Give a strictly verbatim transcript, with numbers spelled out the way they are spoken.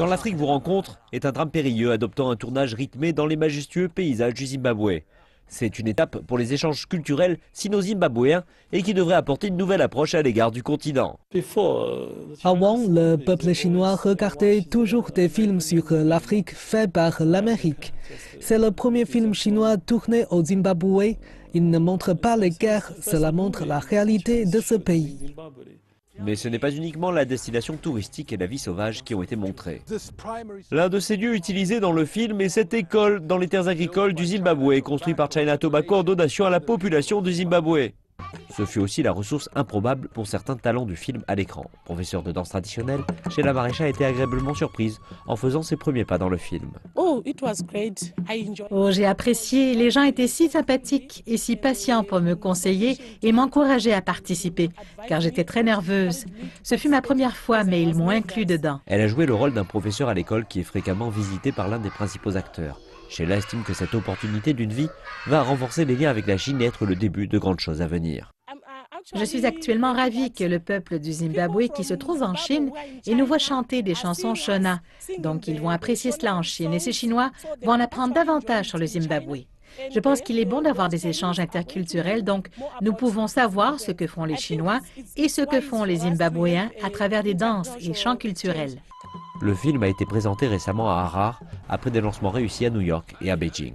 Quand l'Afrique vous rencontre est un drame périlleux adoptant un tournage rythmé dans les majestueux paysages du Zimbabwe. C'est une étape pour les échanges culturels sino-zimbabwéens et qui devrait apporter une nouvelle approche à l'égard du continent. Avant, le peuple chinois regardait toujours des films sur l'Afrique faits par l'Amérique. C'est le premier film chinois tourné au Zimbabwe. Il ne montre pas les guerres, cela montre la réalité de ce pays. Mais ce n'est pas uniquement la destination touristique et la vie sauvage qui ont été montrées. L'un de ces lieux utilisés dans le film est cette école dans les terres agricoles du Zimbabwe, construite par China Tobacco en donation à la population du Zimbabwe. Ce fut aussi la ressource improbable pour certains talents du film à l'écran. Professeure de danse traditionnelle, Sheila Maréchal a été agréablement surprise en faisant ses premiers pas dans le film. Oh, j'ai apprécié, les gens étaient si sympathiques et si patients pour me conseiller et m'encourager à participer, car j'étais très nerveuse. Ce fut ma première fois, mais ils m'ont inclus dedans. Elle a joué le rôle d'un professeur à l'école qui est fréquemment visité par l'un des principaux acteurs. Sheila estime que cette opportunité d'une vie va renforcer les liens avec la Chine et être le début de grandes choses à venir. Je suis actuellement ravie que le peuple du Zimbabwe qui se trouve en Chine et nous voit chanter des chansons Shona. Donc ils vont apprécier cela en Chine et ces Chinois vont en apprendre davantage sur le Zimbabwe. Je pense qu'il est bon d'avoir des échanges interculturels, donc nous pouvons savoir ce que font les Chinois et ce que font les Zimbabwéens à travers des danses et chants culturels. Le film a été présenté récemment à Harare après des lancements réussis à New York et à Beijing.